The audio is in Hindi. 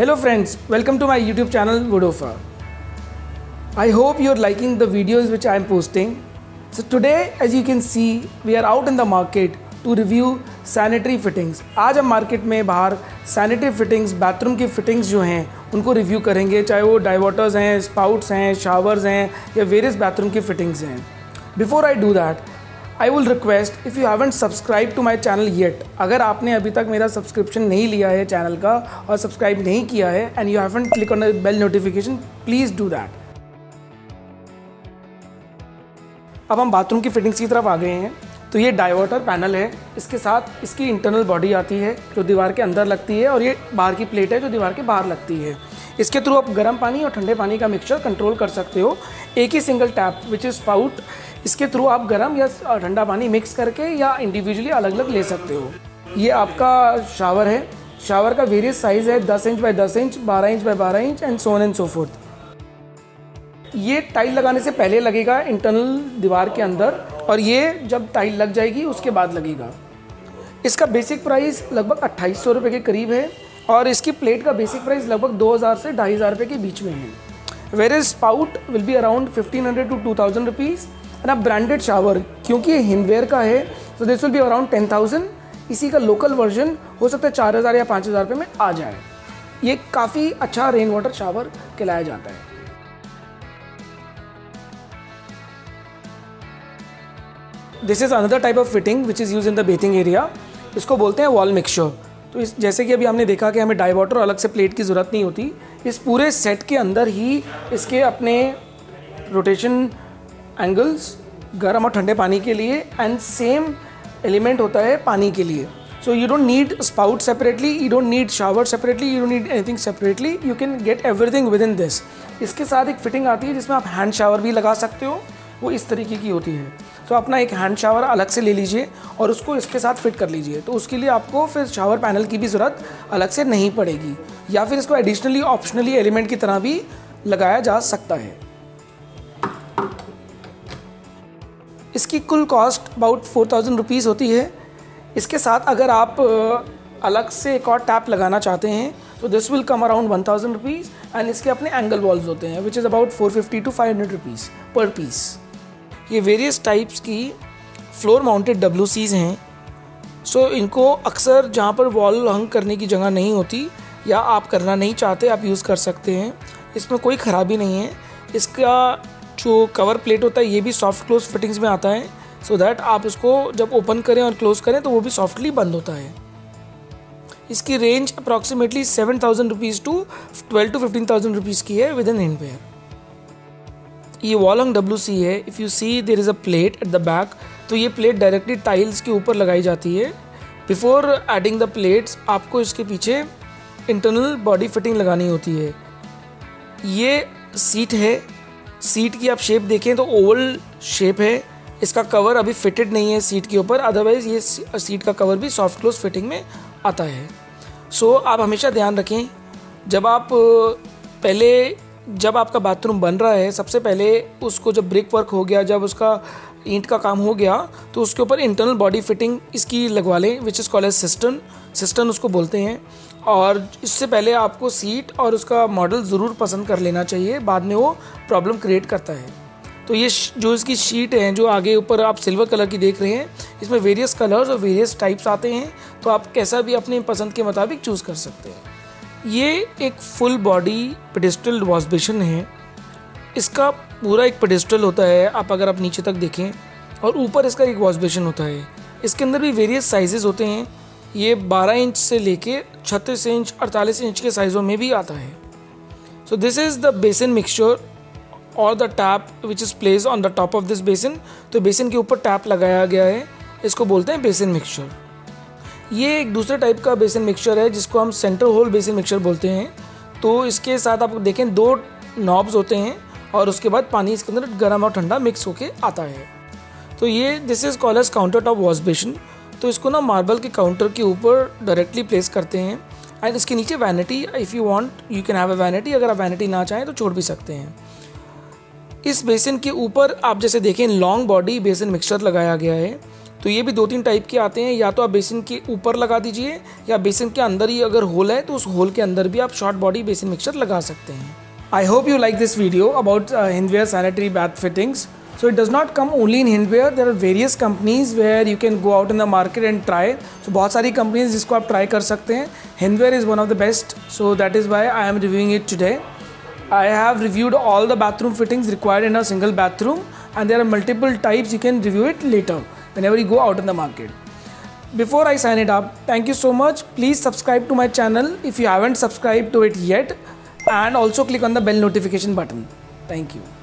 Hello friends, welcome to my YouTube channel Woodofa. I hope you're liking the videos which I am posting. So today, as you can see, we are out in the market to review sanitary fittings. आज हम मार्केट में बाहर sanitary fittings, बाथरूम की fittings जो हैं उनको रिव्यू करेंगे, चाहे वो डाइवर्टर्स हैं, स्पाउट्स हैं, शावर्स हैं या वेरियस बाथरूम की फिटिंग्स हैं. Before I do that, I will request if you haven't subscribed to my channel yet, अगर आपने अभी तक मेरा सब्सक्रिप्शन नहीं लिया है चैनल का और सब्सक्राइब नहीं किया है and you haven't clicked on the bell notification, please do that. अब हम बाथरूम की फिटिंग्स की तरफ आ गए हैं. तो ये डाइवर्टर पैनल है, इसके साथ इसकी इंटरनल बॉडी आती है जो दीवार के अंदर लगती है और ये बाहर की प्लेट है जो दीवार के बाहर लगती है. इसके थ्रू आप गर्म पानी और ठंडे पानी का मिक्सचर कंट्रोल कर सकते हो. एक ही single tap which is spout, इसके थ्रू आप गर्म या ठंडा पानी मिक्स करके या इंडिविजुअली अलग अलग ले सकते हो. ये आपका शावर है. शावर का वेरियस साइज है 10 inch by 10 inch, 12 inch by 12 inch and so on and so forth. ये टाइल लगाने से पहले लगेगा इंटरनल दीवार के अंदर और ये जब टाइल लग जाएगी उसके बाद लगेगा. इसका बेसिक प्राइस लगभग 2800 रुपये के करीब है और इसकी प्लेट का बेसिक प्राइस लगभग 2000 से 2500 रुपये के बीच में है. Where spout will be around 1500 to 2000 rupees and a branded shower क्योंकि ये हिंडवेयर का है तो दिस विल बी अराउंड 10000. इसी का लोकल वर्जन हो सकता है 4000 या 5000 रुपये में आ जाए. ये काफ़ी अच्छा रेन वाटर शावर कहलाया जाता है. This is another type of fitting which is use in the bathing area. इसको बोलते हैं वॉल मिक्सचर. तो इस जैसे कि अभी हमने देखा कि हमें डाइवर्टर अलग से प्लेट की ज़रूरत नहीं होती. इस पूरे सेट के अंदर ही इसके अपने रोटेशन एंगल्स, गर्म और ठंडे पानी के लिए एंड सेम एलिमेंट होता है पानी के लिए. So you don't need spout separately, you don't need shower separately, you don't need anything separately. You can get everything within this. इसके साथ एक फिटिंग आती है जिसमें आप हैंड शावर भी लगा सकते हो, वो इस तरीके की होती है. तो अपना एक हैंड शावर अलग से ले लीजिए और उसको इसके साथ फिट कर लीजिए. तो उसके लिए आपको फिर शावर पैनल की भी ज़रूरत अलग से नहीं पड़ेगी या फिर इसको एडिशनली ऑप्शनली एलिमेंट की तरह भी लगाया जा सकता है. इसकी कुल कॉस्ट अबाउट 4000 रुपीज़ होती है. इसके साथ अगर आप अलग से एक और टैप लगाना चाहते हैं तो this will come around 1000 rupees and इसके अपने एंगल वॉल्व्स होते हैं which is about 450 to 500 rupees per piece. ये वेरियस टाइप्स की फ्लोर माउंटेड डब्ल्यूसीज़ हैं. सो इनको अक्सर जहाँ पर वॉल हंग करने की जगह नहीं होती या आप करना नहीं चाहते आप यूज़ कर सकते हैं. इसमें कोई ख़राबी नहीं है. इसका जो कवर प्लेट होता है ये भी सॉफ्ट क्लोज फिटिंग्स में आता है सो दैट आप इसको जब ओपन करें और क्लोज़ करें तो वो भी सॉफ्टली बंद होता है. इसकी range approximately 7000 rupees to 12,000 to 15,000 rupees की है विद इन हिंडवेयर. ये वॉल हंग WC है. If you see there is a plate at the back. तो ये प्लेट डायरेक्टली टाइल्स के ऊपर लगाई जाती है. बिफोर एडिंग द प्लेट्स आपको इसके पीछे इंटरनल बॉडी फिटिंग लगानी होती है. ये सीट है. सीट की आप शेप देखें तो ओवल शेप है. इसका कवर अभी फिटेड नहीं है सीट के ऊपर, अदरवाइज़ ये सीट का कवर भी सॉफ्ट क्लोज फिटिंग में आता है. सो आप हमेशा ध्यान रखें जब आपका बाथरूम बन रहा है सबसे पहले उसको जब ब्रिक वर्क हो गया, जब उसका ईंट का काम हो गया तो उसके ऊपर इंटरनल बॉडी फिटिंग इसकी लगवा लें which is called as cistern उसको बोलते हैं. और इससे पहले आपको सीट और उसका मॉडल ज़रूर पसंद कर लेना चाहिए, बाद में वो प्रॉब्लम क्रिएट करता है. तो ये जो इसकी शीट है जो आगे ऊपर आप सिल्वर कलर की देख रहे हैं, इसमें वेरियस कलर्स और वेरियस टाइप्स आते हैं तो आप कैसा भी अपने पसंद के मुताबिक चूज़ कर सकते हैं. ये एक full body pedestal wash basin है. इसका पूरा एक पेडिस्टल होता है आप अगर आप नीचे तक देखें और ऊपर इसका एक वॉश बेसिन होता है. इसके अंदर भी वेरियस साइजेस होते हैं. ये 12 इंच से लेके 36 इंच 48 इंच के साइज़ों में भी आता है. So this is the basin mixture और the tap which is place on the top of this basin. तो बेसिन के ऊपर टैप लगाया गया है, इसको बोलते हैं बेसिन मिक्सचर. ये एक दूसरे टाइप का बेसिन मिक्सचर है जिसको हम सेंटर होल बेसिन मिक्सचर बोलते हैं. तो इसके साथ आप देखें दो नॉब्स होते हैं और उसके बाद पानी इसके अंदर गर्म और ठंडा मिक्स होके आता है. तो ये this is called as counter top wash basin. तो इसको ना मार्बल के काउंटर के ऊपर डायरेक्टली प्लेस करते हैं एंड इसके नीचे vanity. If you want you can have a vanity. अगर आप वैनिटी ना चाहें तो छोड़ भी सकते हैं. इस बेसिन के ऊपर आप जैसे देखें लॉन्ग बॉडी बेसिन मिक्सचर लगाया गया है. तो ये भी दो तीन टाइप के आते हैं, या तो आप बेसिन के ऊपर लगा दीजिए या बेसिन के अंदर ही अगर होल है तो उस होल के अंदर भी आप शॉर्ट बॉडी बेसिन मिक्सचर लगा सकते हैं। I hope you like this video about Hindware sanitary bath fittings. So it does not come only in Hindware. There are various companies where you can go out in the market and try. So बहुत सारी companies जिसको आप try कर सकते हैं. Hindware is one of the best. So that is why I am reviewing it today. I have reviewed all the bathroom fittings required in a single bathroom, and there are multiple types. You can review it later whenever you go out in the market. Before I sign it up, thank you so much. Please subscribe to my channel if you haven't subscribed to it yet. And also click on the bell notification button. Thank you.